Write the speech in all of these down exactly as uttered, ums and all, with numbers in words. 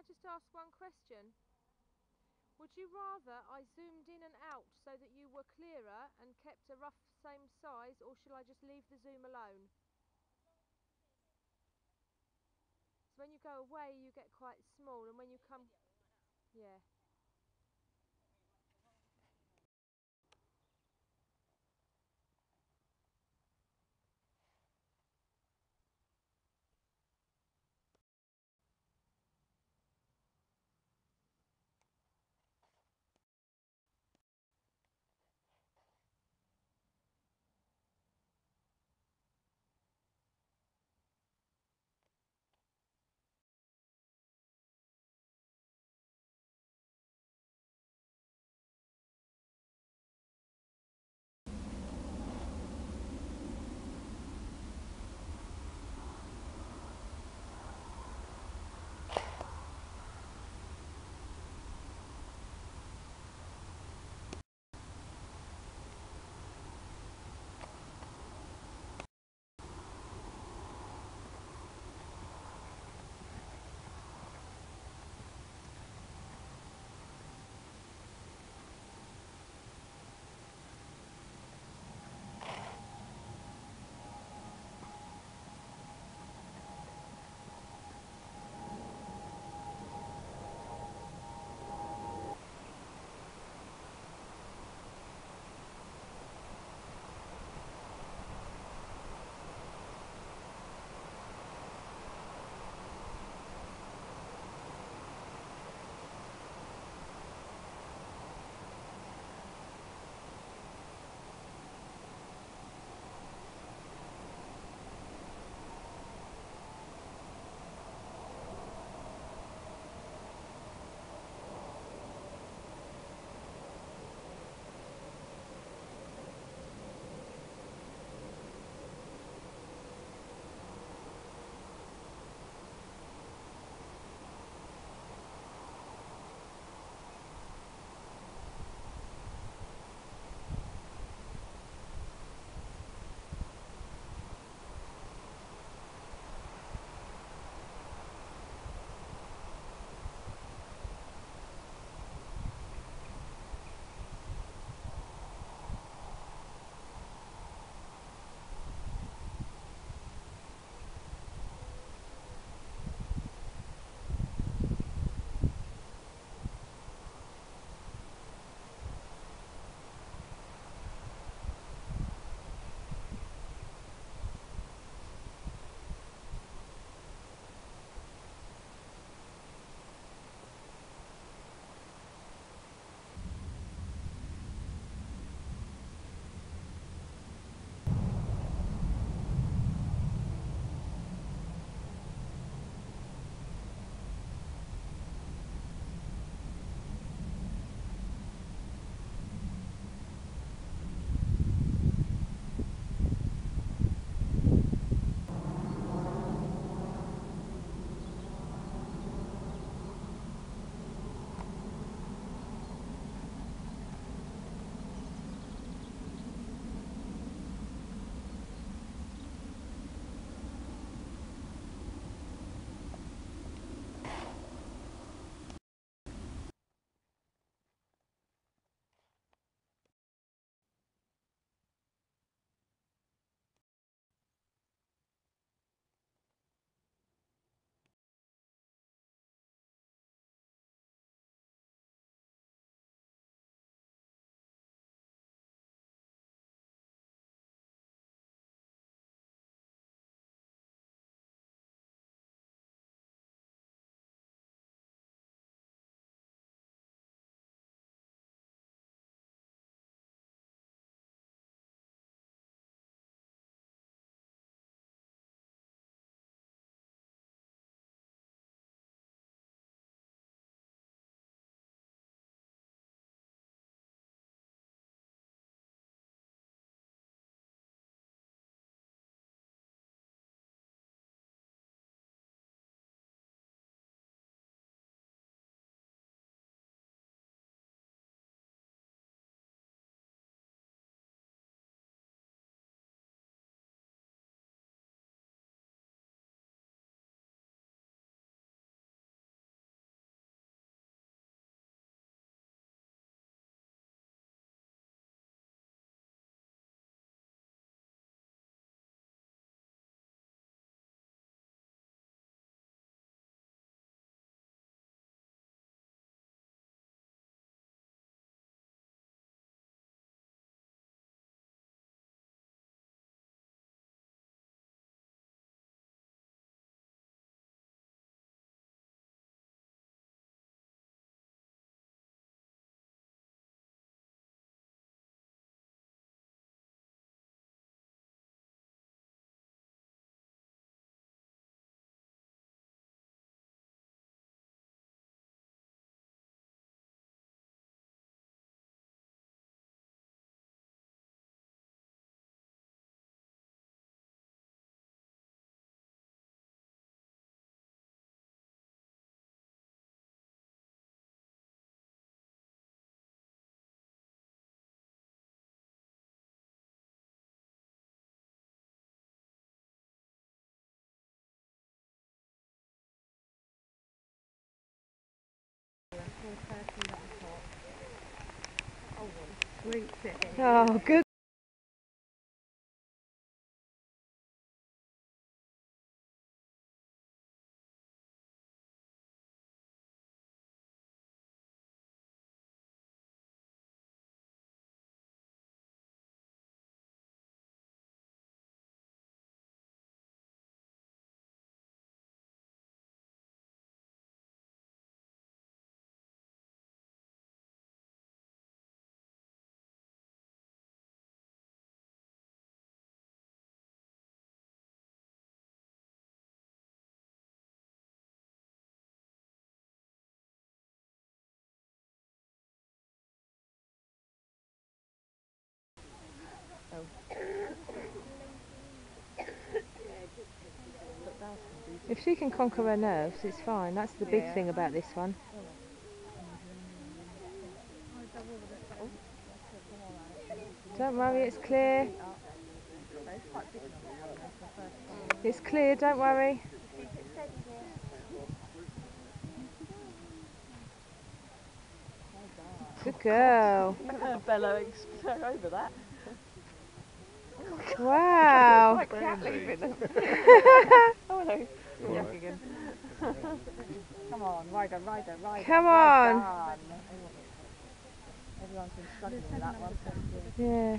I just ask one question? Would you rather I zoomed in and out so that you were clearer and kept a rough same size, or should I just leave the zoom alone? So when you go away you get quite small, and when you come... yeah. sweet thing. Oh, good. If she can conquer her nerves, it's fine. That's the big yeah. thing about this one. Don't worry, it's clear. It's clear, don't worry. Good girl. Bella explode over that. Wow! Like cat leaving. Oh hello. Right. Again. Come on, rider, rider, rider. Come on. Well Everyone's been struggling with that one. Yeah.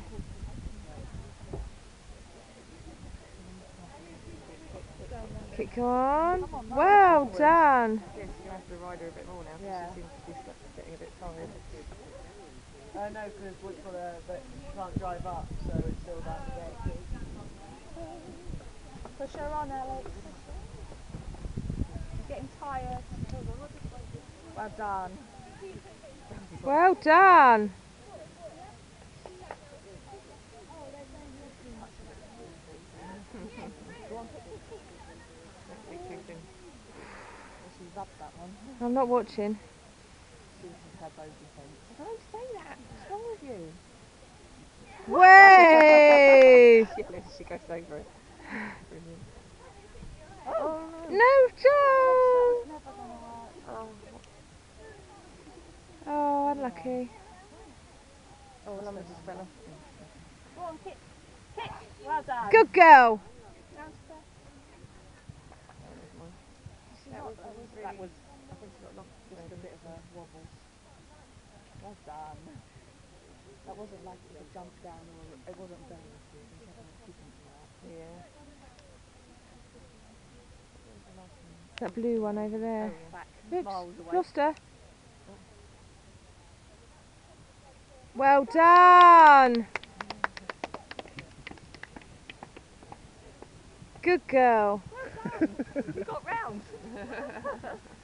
Kick on. Come on, well done. Yes, you have to ride her a bit more now. Yeah. She seems to be getting a bit tired. I uh, know because we've got a, but she can't drive up, so it's still that day. Push her on, Alex. She's getting tired. Well done. Well done. She rubbed that one. I'm not watching. Don't say that. What's wrong with you? Way! She goes over it. Brilliant. Oh, no, Joe! Oh. oh, unlucky. Oh, well, I'm just fell off. Go on, kick. Kick. Well done. Good girl. That was, that was, I think she got lost. Just a bit of a wobble. Well done. That wasn't like a jump down or it wasn't very yeah. That blue one over there. Oh, yeah. Oops, lost her. Oh. Well done. Good girl. Well done. You got round.